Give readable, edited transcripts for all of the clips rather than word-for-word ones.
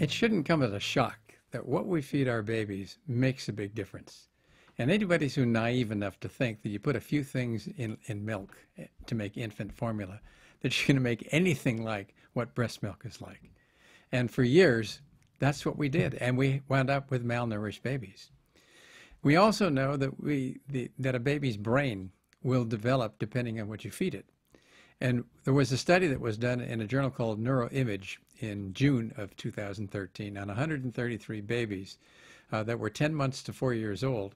It shouldn't come as a shock that what we feed our babies makes a big difference. And anybody who's naive enough to think that you put a few things in milk to make infant formula, that you're going to make anything like what breast milk is like. And for years, that's what we did. And we wound up with malnourished babies. We also know that that a baby's brain will develop depending on what you feed it. And there was a study that was done in a journal called Neuroimage in June of 2013 on 133 babies that were 10 months to 4 years old,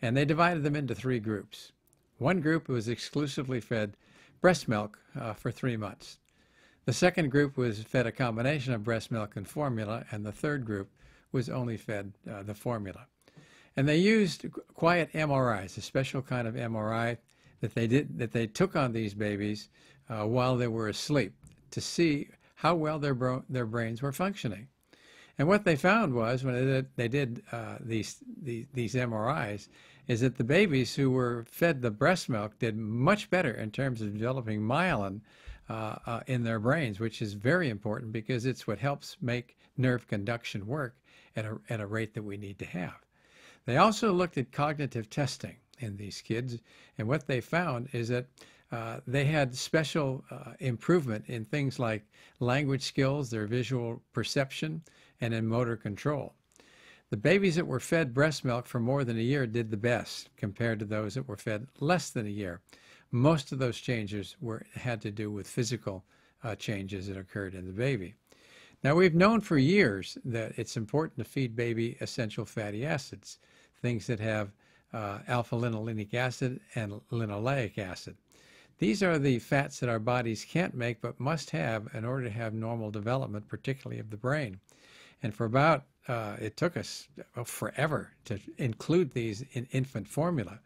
and they divided them into three groups. One group was exclusively fed breast milk for 3 months. The second group was fed a combination of breast milk and formula, and the third group was only fed the formula. And they used quiet MRIs, a special kind of MRI that they took on these babies while they were asleep to see how well their brains were functioning. And what they found was, when they did these MRIs, is that the babies who were fed the breast milk did much better in terms of developing myelin in their brains, which is very important because it's what helps make nerve conduction work at a rate that we need to have. They also looked at cognitive testing in these kids, and what they found is that they had special improvement in things like language skills, their visual perception, and in motor control. The babies that were fed breast milk for more than a year did the best compared to those that were fed less than a year. Most of those changes had to do with physical changes that occurred in the baby. Now, we've known for years that it's important to feed baby essential fatty acids, things that have alpha-linolenic acid and linoleic acid. These are the fats that our bodies can't make but must have in order to have normal development, particularly of the brain. And for about, it took us forever to include these in infant formula.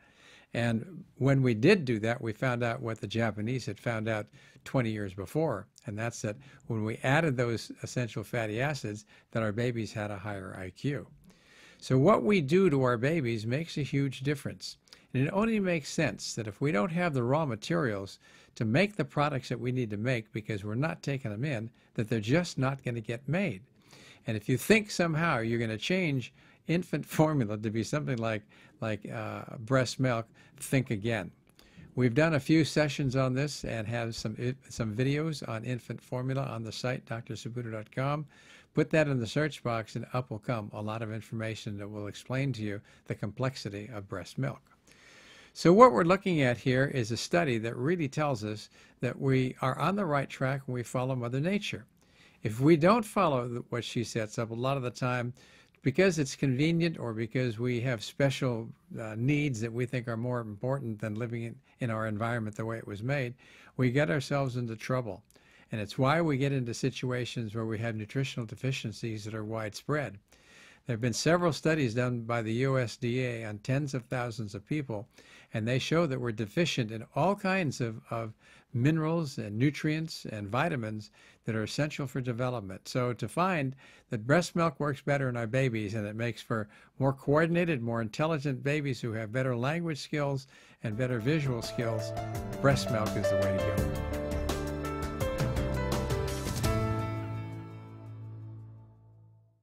And when we did do that, we found out what the Japanese had found out 20 years before, and that's that when we added those essential fatty acids, that our babies had a higher IQ. So what we do to our babies makes a huge difference. And it only makes sense that if we don't have the raw materials to make the products that we need to make because we're not taking them in, that they're just not going to get made. And if you think somehow you're going to change infant formula to be something like breast milk, think again. We've done a few sessions on this and have some videos on infant formula on the site, doctorsaputo.com. Put that in the search box and up will come a lot of information that will explain to you the complexity of breast milk. So what we're looking at here is a study that really tells us that we are on the right track when we follow Mother Nature. If we don't follow what she sets up, a lot of the time, because it's convenient or because we have special needs that we think are more important than living in our environment the way it was made, we get ourselves into trouble. And it's why we get into situations where we have nutritional deficiencies that are widespread. There have been several studies done by the USDA on tens of thousands of people, and they show that we're deficient in all kinds of minerals and nutrients and vitamins that are essential for development. So to find that breast milk works better in our babies and it makes for more coordinated, more intelligent babies who have better language skills and better visual skills, breast milk is the way to go.